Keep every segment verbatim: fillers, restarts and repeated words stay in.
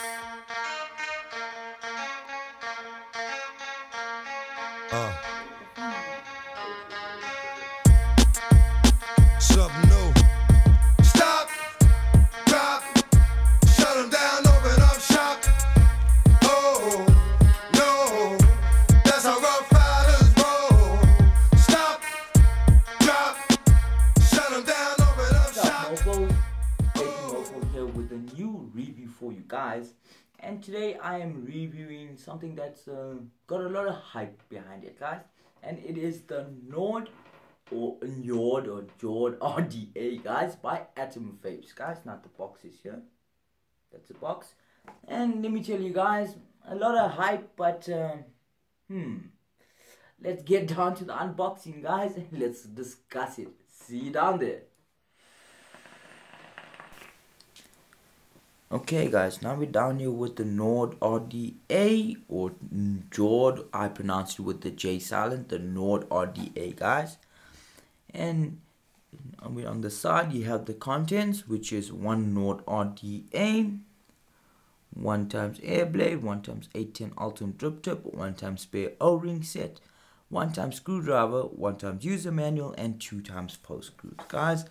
Uh. Something new. Stop, cop, shut them down, open up shop. Oh, no, that's how rough riders roll. Stop, cop, shut them down, open up shop. Mofo here with a new review for you guys. And today I am reviewing something that's uh, got a lot of hype behind it, guys. And it is the Njord or Njord or Njord R D A, guys, by Atom Vapes, guys. Not the boxes here. That's a box. And let me tell you guys, a lot of hype, but uh, hmm. Let's get down to the unboxing, guys, and let's discuss it. See you down there. Okay guys, now we're down here with the Njord R D A, or Njord, I pronounced it with the J silent, the Njord R D A, guys. And on the side you have the contents, which is one Njord R D A, one times air blade, one times eight ten Altum drip tip, one times spare O-ring set, one times screwdriver, one times user manual, and two times post screws, guys.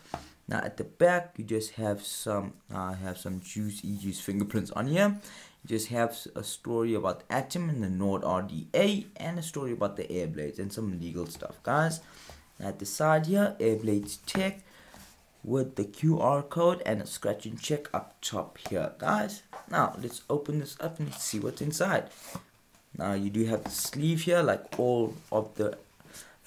Now at the back you just have some uh, have some juice E G's fingerprints on here. You just have a story about Atom and the Njord R D A, and a story about the air blades and some legal stuff, guys. Now at the side here, air blades tech with the Q R code and a scratch and check up top here, guys. Now let's open this up and let's see what's inside. Now you do have the sleeve here, like all of the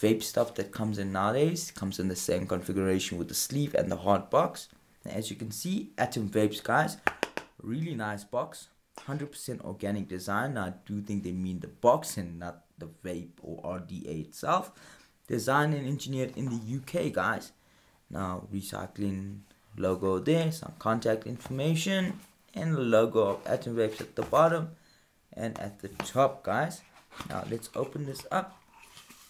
vape stuff that comes in nowadays, comes in the same configuration with the sleeve and the hard box. And as you can see, Atom Vapes, guys, really nice box, one hundred percent organic design. I do think they mean the box and not the vape or R D A itself. Designed and engineered in the U K, guys. Now recycling logo there, some contact information, and the logo of Atom Vapes at the bottom and at the top, guys. Now let's open this up.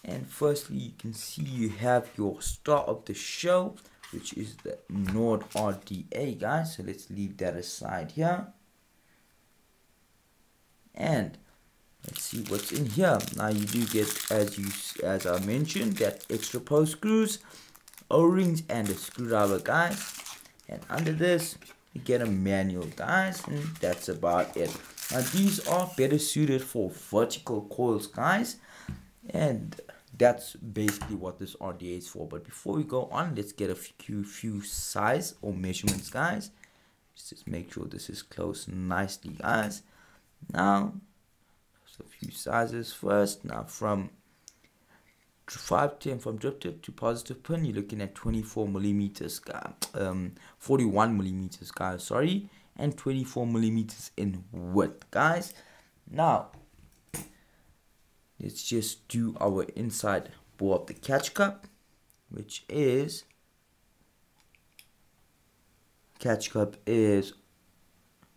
And firstly, you can see you have your star of the show, which is the Njord R D A, guys. So let's leave that aside here. And let's see what's in here. Now you do get, as you as I mentioned, that extra post screws, O-rings, and a screwdriver, guys. And under this, you get a manual, guys, and that's about it. Now these are better suited for vertical coils, guys. And that's basically what this R D A is for. But before we go on, let's get a few few size or measurements, guys. Just make sure this is closed nicely, guys. Now just a few sizes first. Now from five ten from drip tip to positive pin, you're looking at twenty-four millimeters, guys. um forty-one millimeters, guys, sorry, and twenty-four millimeters in width, guys. Now let's just do our inside bore of the catch cup, which is, catch cup is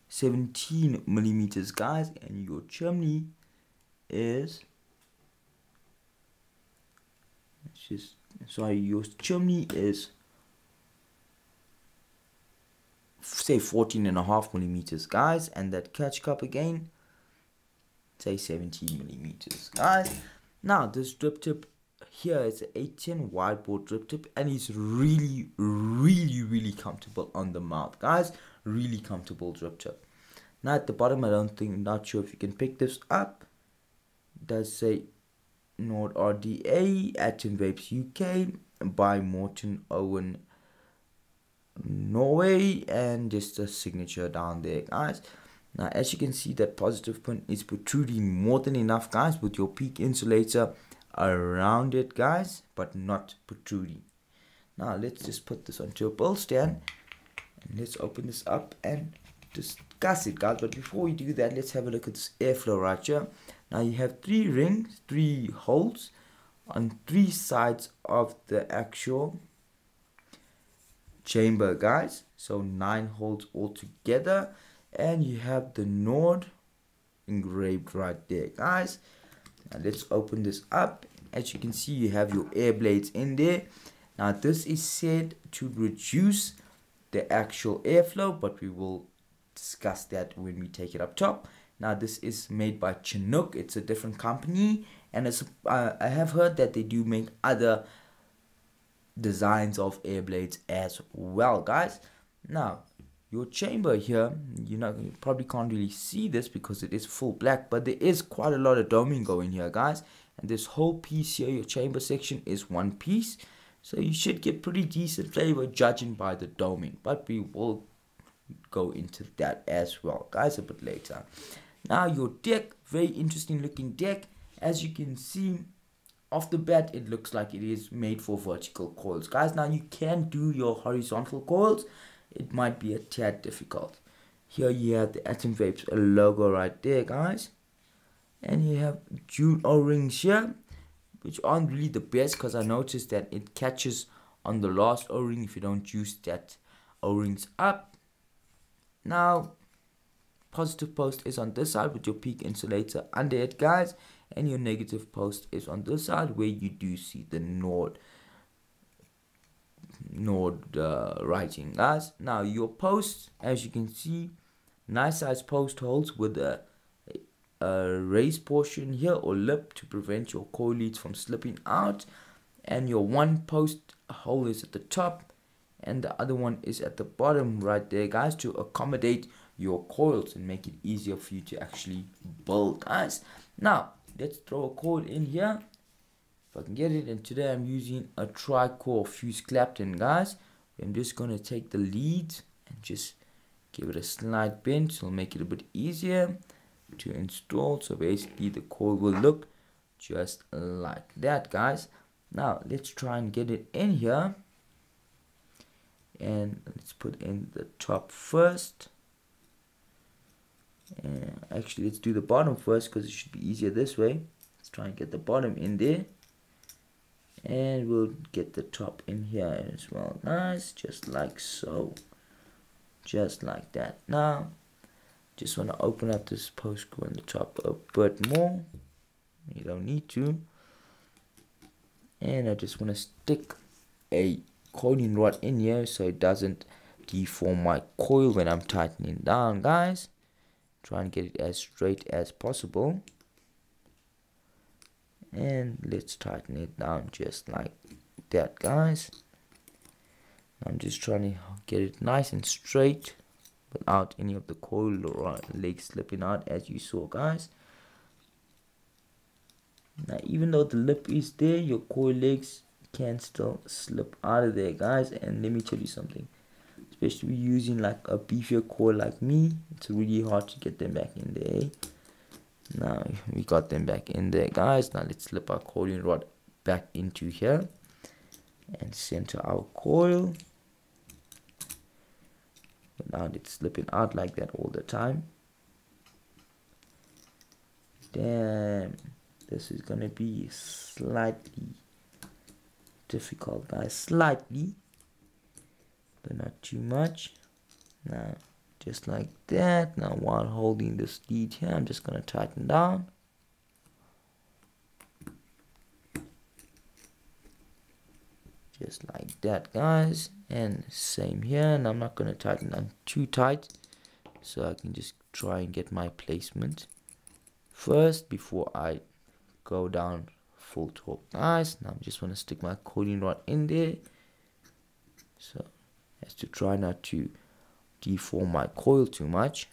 seventeen millimeters, guys, and your chimney is, let's just, sorry, your chimney is, say fourteen and a half millimeters, guys, and that catch cup again, say seventeen millimeters, guys. Now this drip tip here is an eight ten wide bore drip tip, and it's really really really comfortable on the mouth, guys. Really comfortable drip tip. Now at the bottom, I don't think, not sure if you can pick this up, it does say Njord R D A Atom Vapes U K by Morten Owen Norway, and just a signature down there, guys. Now as you can see, that positive pin is protruding more than enough, guys, with your peak insulator around it, guys, but not protruding. Now let's just put this onto a build stand and let's open this up and discuss it, guys. But before we do that, let's have a look at this airflow right here. Now you have three rings, three holes on three sides of the actual chamber, guys. So nine holes altogether. And you have the Njord engraved right there, guys. Now let's open this up. As you can see, you have your air blades in there. Now this is said to reduce the actual airflow, but we will discuss that when we take it up top. Now this is made by Chinook. It's a different company, and it's, uh, I have heard that they do make other designs of air blades as well, guys. Now your chamber here, you know, you probably can't really see this because it is full black, but there is quite a lot of doming going here, guys. And this whole piece here, your chamber section, is one piece, so you should get pretty decent flavor judging by the doming, but we will go into that as well, guys, a bit later. Now your deck, very interesting looking deck. As you can see off the bat, it looks like it is made for vertical coils, guys. Now you can do your horizontal coils, it might be a tad difficult. Here you have the Atom Vapes logo right there, guys, and you have June O-rings here, which aren't really the best because I noticed that it catches on the last O-ring if you don't juice that O-rings up. Now positive post is on this side with your peak insulator under it, guys, and your negative post is on this side where you do see the Nord Nord uh, writing, guys. Now your post, as you can see, nice size post holes with a, a raised portion here or lip to prevent your coil leads from slipping out, and your one post hole is at the top and the other one is at the bottom right there, guys, to accommodate your coils and make it easier for you to actually build, guys. Now let's throw a coil in here if I can get it, and today I'm using a tri-core fuse Clapton, guys. I'm just going to take the lead and just give it a slight bend, so it'll make it a bit easier to install. So basically the coil will look just like that, guys. Now let's try and get it in here, and let's put in the top first, and actually let's do the bottom first because it should be easier this way. Let's try and get the bottom in there, and we'll get the top in here as well. Nice, just like so, just like that. Now just want to open up this post screw on the top a bit more, you don't need to, and I just want to stick a coiling rod in here so it doesn't deform my coil when I'm tightening down, guys. Try and get it as straight as possible, and let's tighten it down just like that, guys. I'm just trying to get it nice and straight without any of the coil or legs slipping out, as you saw, guys. Now even though the lip is there, your coil legs can still slip out of there, guys. And let me tell you something, especially using like a beefier coil like me, it's really hard to get them back in there. Now we got them back in there, guys. Now let's slip our coiling rod back into here and center our coil without it slipping out like that all the time. Damn, this is gonna be slightly difficult, guys, slightly, but not too much. Now just like that. Now while holding this lead here, I'm just gonna tighten down, just like that, guys. And same here, and I'm not gonna tighten down too tight, so I can just try and get my placement first before I go down full torque. Nice. Now I just want to stick my coiling rod in there, so as to try not to deform my coil too much,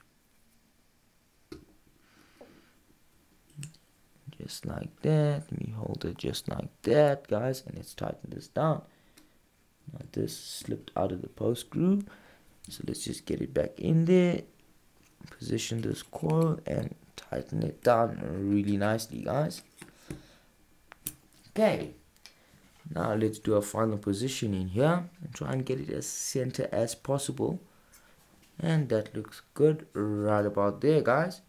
just like that. Let me hold it just like that, guys, and let's tighten this down. Now this slipped out of the post screw, so let's just get it back in there, position this coil and tighten it down really nicely, guys. Okay, now let's do a final position in here and try and get it as center as possible, and that looks good right about there, guys.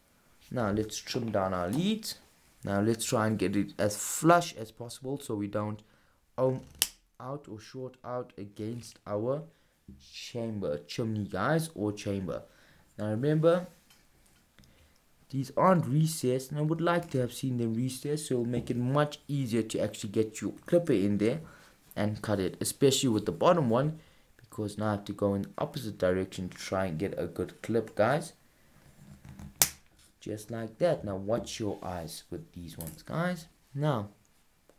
Now let's trim down our leads. Now let's try and get it as flush as possible so we don't ohm out or short out against our chamber chimney, guys, or chamber. Now remember, these aren't recessed, and I would like to have seen them recessed, so it'll make it much easier to actually get your clipper in there and cut it, especially with the bottom one, because now I have to go in the opposite direction to try and get a good clip, guys. Just like that. Now watch your eyes with these ones, guys. Now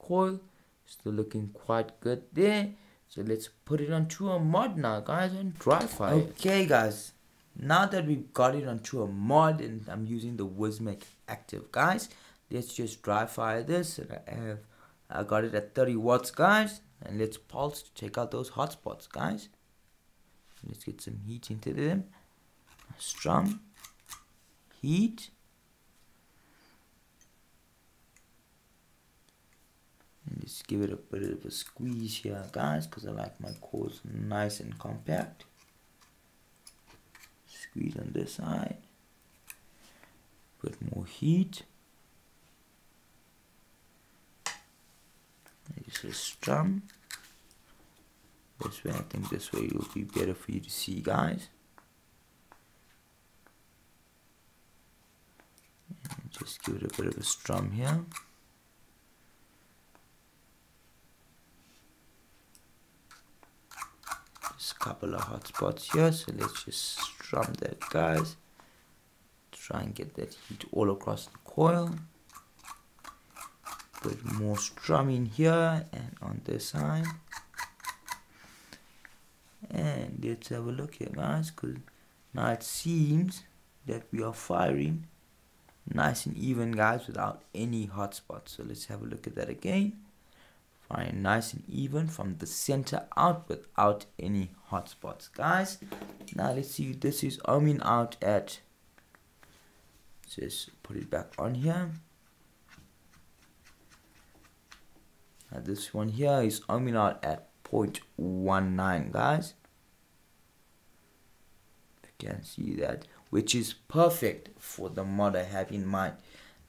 coil still looking quite good there, so let's put it onto a mod now, guys, and dry fire. Okay, guys, now that we've got it onto a mod and I'm using the Wismac Active, guys, let's just dry fire this. And I have I got it at thirty watts, guys, and let's pulse to check out those hot spots, guys. Let's get some heat into them. Strum, heat, and just give it a bit of a squeeze here, guys, because I like my coils nice and compact. Squeeze on this side, put more heat. Just a strum this way. I think this way it will be better for you to see, guys. And just give it a bit of a strum here. Just a couple of hot spots here, so let's just strum that, guys. Try and get that heat all across the coil. Put more strumming here and on this side, and let's have a look here, guys, because now it seems that we are firing nice and even, guys, without any hot spots. So let's have a look at that again. Firing nice and even from the center out without any hot spots, guys. Now let's see, this is ohming out at, just put it back on here. Now this one here is ohming out at zero point one nine, guys. You can see that, which is perfect for the mod I have in mind.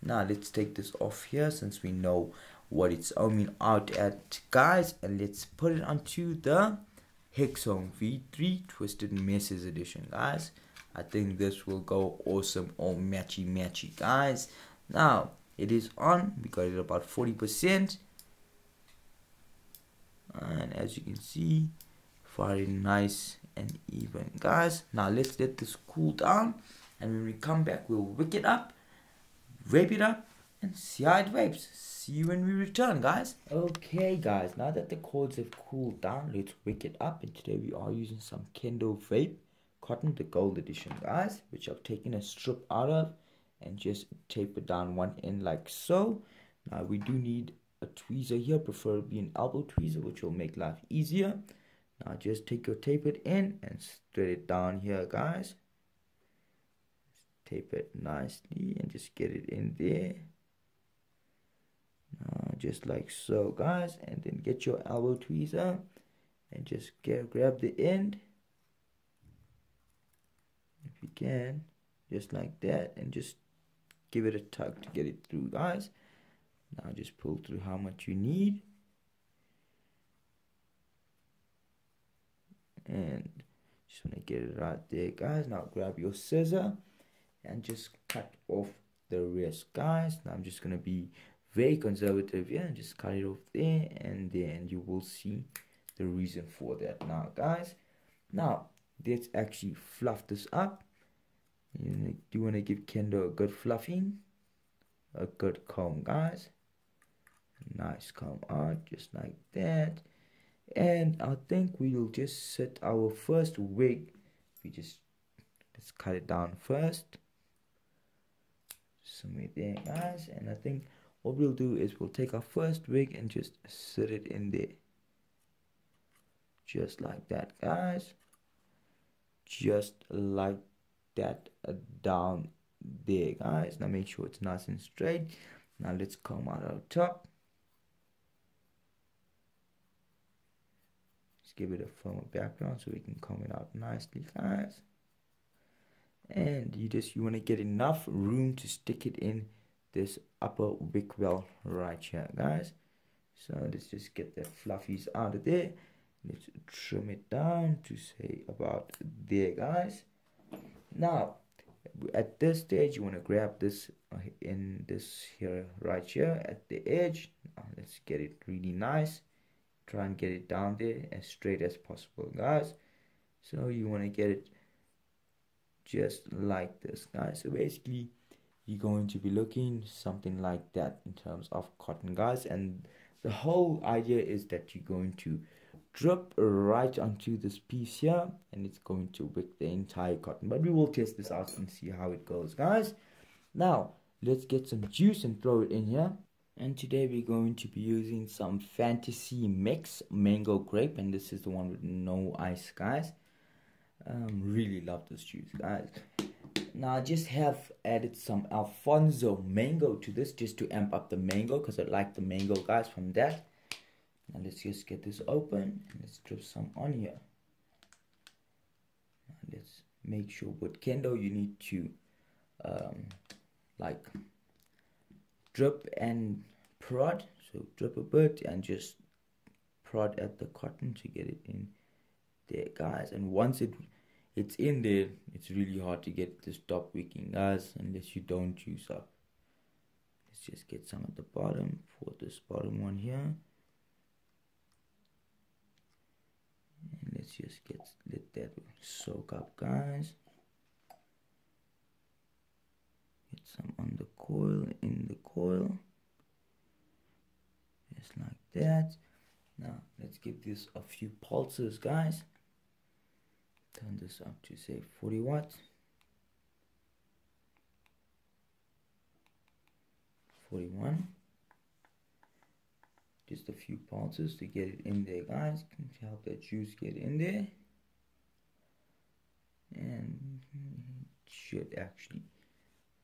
Now let's take this off here since we know what it's ohming out at, guys, and let's put it onto the Hexohm V three Twisted Messes edition, guys. I think this will go awesome, all matchy matchy, guys. Now it is on, we got it about forty percent. And as you can see, very nice and even, guys. Now let's let this cool down, and when we come back, we'll wick it up, vape it up, and see how it vapes. See you when we return, guys. Okay, guys, now that the cords have cooled down, let's wick it up. And today we are using some Kendo Vape Cotton, the gold edition, guys, which I've taken a strip out of and just tapered down one end like so. Now we do need a tweezer here, preferably an elbow tweezer, which will make life easier. Now just take your tapered end and straight it down here, guys. Tape it nicely and just get it in there. Now just like so, guys, and then get your elbow tweezer and just get, grab the end if you can, just like that, and just give it a tug to get it through, guys. Now just pull through how much you need, and just want to get it right there, guys. Now grab your scissor and just cut off the rest, guys. Now I'm just going to be very conservative here and just cut it off there, and then you will see the reason for that now, guys. Now let's actually fluff this up. You do want to give Kendo a good fluffing, a good comb, guys. Nice comb out, just like that. And I think we'll just set our first wig. We just let's cut it down first, somewhere there, guys. And I think what we'll do is we'll take our first wig and just sit it in there, just like that, guys, just like that, down there, guys. Now make sure it's nice and straight. Now let's comb out our top. Just give it a firmer background so we can comb it out nicely, guys. And you just you want to get enough room to stick it in this upper wick well right here, guys. So let's just get that fluffies out of there. Let's trim it down to say about there, guys. Now at this stage you want to grab this in this here right here at the edge. Now let's get it really nice, try and get it down there as straight as possible, guys. So you want to get it just like this, guys. So basically you're going to be looking something like that in terms of cotton, guys. And the whole idea is that you're going to drip right onto this piece here, and it's going to wick the entire cotton. But we will test this out and see how it goes, guys. Now let's get some juice and throw it in here. And today we're going to be using some Fantasy Mix mango grape, and this is the one with no ice, guys. Um, really love this juice, guys. Now I just have added some Alfonso mango to this just to amp up the mango, because I like the mango, guys, from that. Now let's just get this open and let's drip some on here. Now let's make sure with Kendo you need to um, like drip and prod. So drip a bit and just prod at the cotton to get it in there, guys. And once it it's in there, it's really hard to get to stop wicking, guys, unless you don't juice up. Let's just get some at the bottom for this bottom one here. And let's just get let that soak up, guys. Get some on the coil, in the coil, just like that. Now let's give this a few pulses, guys. Turn this up to say forty watts, forty-one, just a few pulses to get it in there, guys. Can help that juice get in there, and it should actually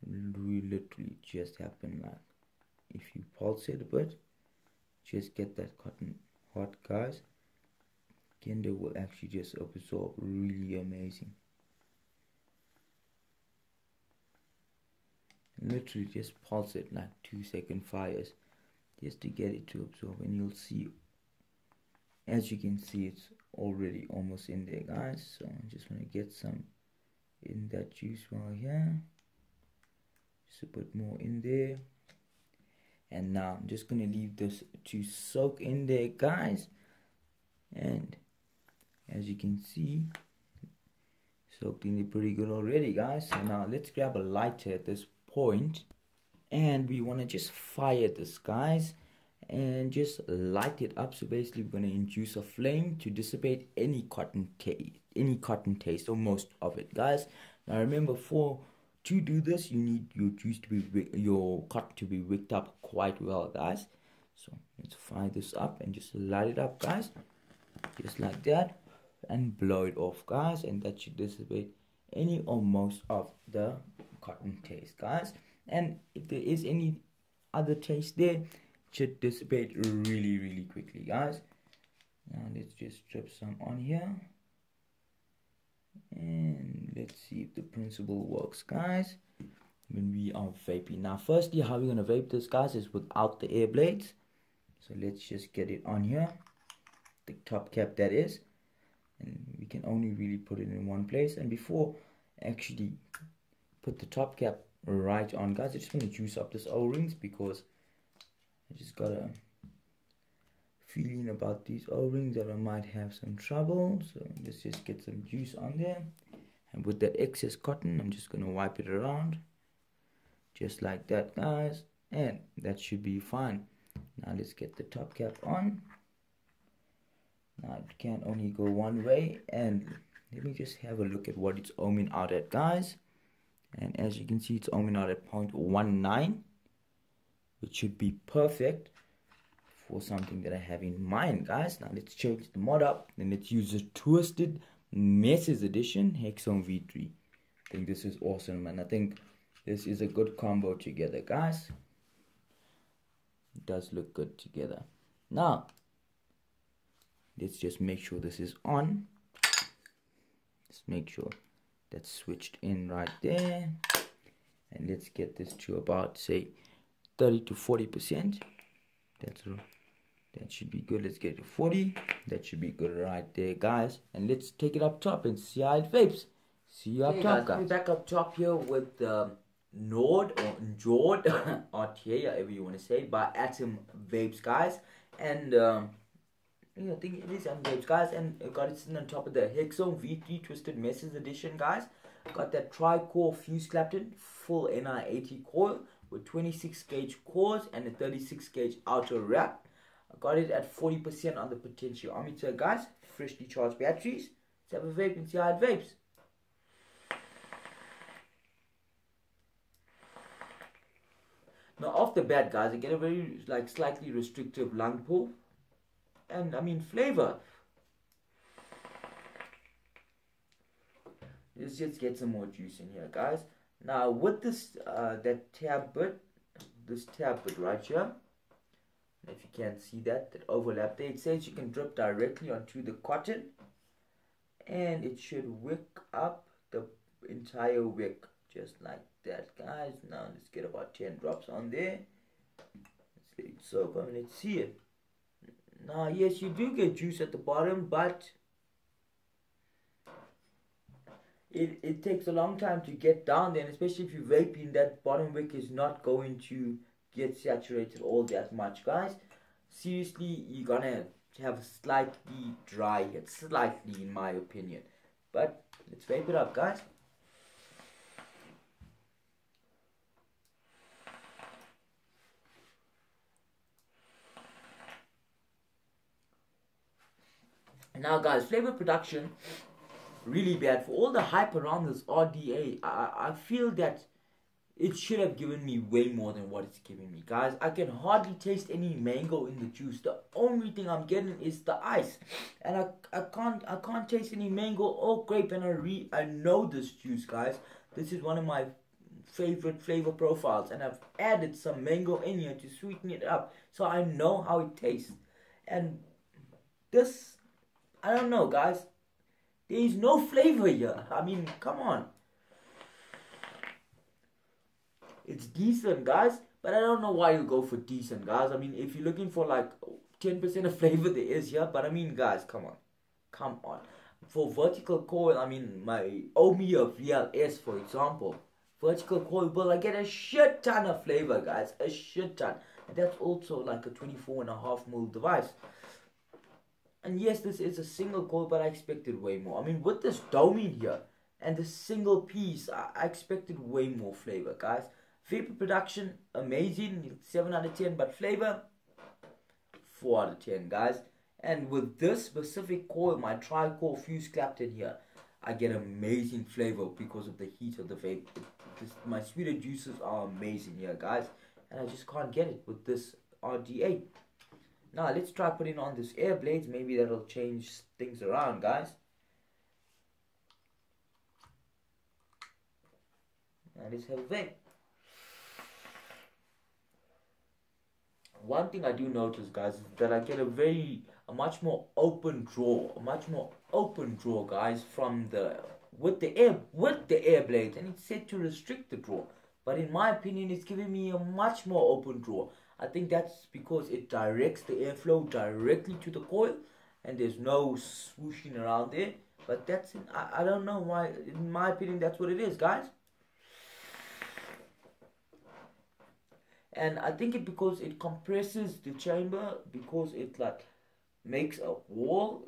literally just happen. Like if you pulse it a bit, just get that cotton hot, guys. Kendo will actually just absorb. Really amazing. Literally just pulse it like two second fires just to get it to absorb, and you'll see, as you can see, it's already almost in there, guys. So I just want to get some in that juice while here, just a bit more in there. And now I'm just going to leave this to soak in there, guys. And as you can see, soaked in there pretty good already, guys. So now let's grab a lighter at this point, and we want to just fire this, guys, and just light it up. So basically we're going to induce a flame to dissipate any cotton taste, any cotton taste or most of it, guys. Now remember, for to do this you need your juice to be your cotton to be wicked up quite well, guys. So let's fire this up and just light it up, guys, just like that, and blow it off, guys, and that should dissipate any or most of the cotton taste, guys. And if there is any other taste there, it should dissipate really really quickly, guys. Now let's just drip some on here and let's see if the principle works, guys, when we are vaping. Now firstly, how we're going to vape this, guys, is without the air blades. So let's just get it on here, the top cap that is, and we can only really put it in one place. And before actually put the top cap right on, guys, I just want to juice up this O-rings, because I just got a feeling about these O-rings that I might have some trouble. So let's just get some juice on there, and with that excess cotton I'm just gonna wipe it around just like that, guys, and that should be fine. Now let's get the top cap on. Now it can only go one way, and let me just have a look at what it's ohming out at, guys. And as you can see, it's ohming out at zero point one nine, which should be perfect for something that I have in mind, guys. Now let's change the mod up and let's use the Twisted Messes edition Hexone V three. I think this is awesome, man. I think this is a good combo together, guys. It does look good together. Now let's just make sure this is on. Let's make sure that's switched in right there, and let's get this to about say thirty to forty percent. That's that should be good. Let's get it to forty. That should be good right there, guys. And let's take it up top and see how it vapes. See you up hey top, guys. guys. We're back up top here with the Nord or Njord or T, however you want to say it, by Atom Vapes, guys. And um, I think it is Unwrapped, guys, and got it sitting on top of the Hexome V three Twisted Messers edition, guys. Got that tri-core fuse clapped in, full N I eighty coil with twenty-six gauge cores and a thirty-six gauge outer wrap. I got it at forty percent on the potentiometer, guys. Freshly charged batteries. Let's have a vape and see how it vapes. Now, off the bat, guys, I get a very, like, slightly restrictive lung pull. And, I mean, flavor. Let's just get some more juice in here, guys. Now, with this, uh, that tab bit, this tab bit right here, if you can't see that, that overlap there, it says you can drip directly onto the cotton. And it should wick up the entire wick, just like that, guys. Now let's get about ten drops on there. Let's let it soak up and let's see it. Now, yes, you do get juice at the bottom, but it, it takes a long time to get down there, and especially if you're vaping, that bottom wick is not going to get saturated all that much, guys. Seriously, you're gonna have slightly dry head, slightly, in my opinion. But let's vape it up, guys. Now, guys, flavor production really bad. For all the hype around this R D A, I, I feel that it should have given me way more than what it's giving me, guys. I can hardly taste any mango in the juice. The only thing I'm getting is the ice, and I, I can't I can't taste any mango or grape. And I re I know this juice, guys. This is one of my favorite flavor profiles, and I've added some mango in here to sweeten it up, so I know how it tastes. And this, I don't know, guys. There is no flavor here. I mean, come on. It's decent, guys, but I don't know why you go for decent, guys. I mean, if you're looking for like ten percent of flavor, there is here. But I mean, guys, come on. Come on. For vertical coil, I mean, my Omea V L S, for example. Vertical coil, well, I get a shit ton of flavor, guys. A shit ton. And that's also like a twenty-four and a half mil device. And yes, this is a single coil, but I expected way more. I mean, with this dome in here and the single piece, I, I expected way more flavor, guys. Vapor production, amazing, seven out of ten, but flavor, four out of ten, guys. And with this specific coil, my tri-core fuse clapped in here, I get amazing flavor because of the heat of the vape. This, my sweeter juices are amazing here, guys. And I just can't get it with this R D A. Now, let's try putting on this air blades. Maybe that'll change things around, guys. Now, let's have a vape. One thing I do notice, guys, is that I get a very, a much more open draw, a much more open draw, guys, from the, with the air, with the air blades. And it's said to restrict the draw. But in my opinion, it's giving me a much more open draw. I think that's because it directs the airflow directly to the coil, and there's no swooshing around there. But that's, in, I, I don't know why, in my opinion, that's what it is, guys. And I think it because it compresses the chamber, because it like makes a wall,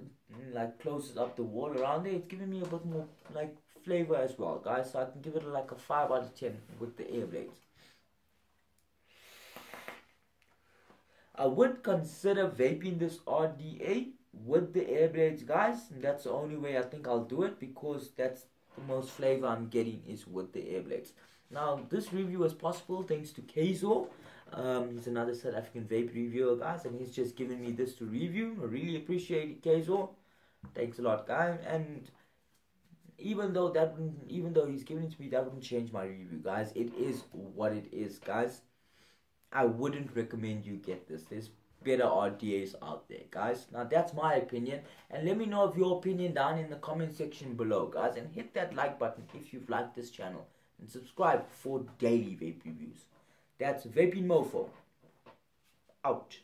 like closes up the wall around there. It's giving me a bit more like flavor as well, guys. So I can give it like a five out of ten with the air blades. I would consider vaping this R D A with the air blades, guys. That's the only way I think I'll do it, because that's the most flavor I'm getting is with the air blades. Now, this review is possible thanks to Keizo. Um, he's another South African vape reviewer, guys, and he's just given me this to review. I really appreciate it, Keizo. Thanks a lot, guys. And even though that, even though he's given it to me, that wouldn't change my review, guys. It is what it is, guys. I wouldn't recommend you get this. There's better R D As out there, guys. Now, that's my opinion. And let me know of your opinion down in the comment section below, guys. And hit that like button if you've liked this channel. And subscribe for daily vape reviews. That's Vaping Mofo. Out.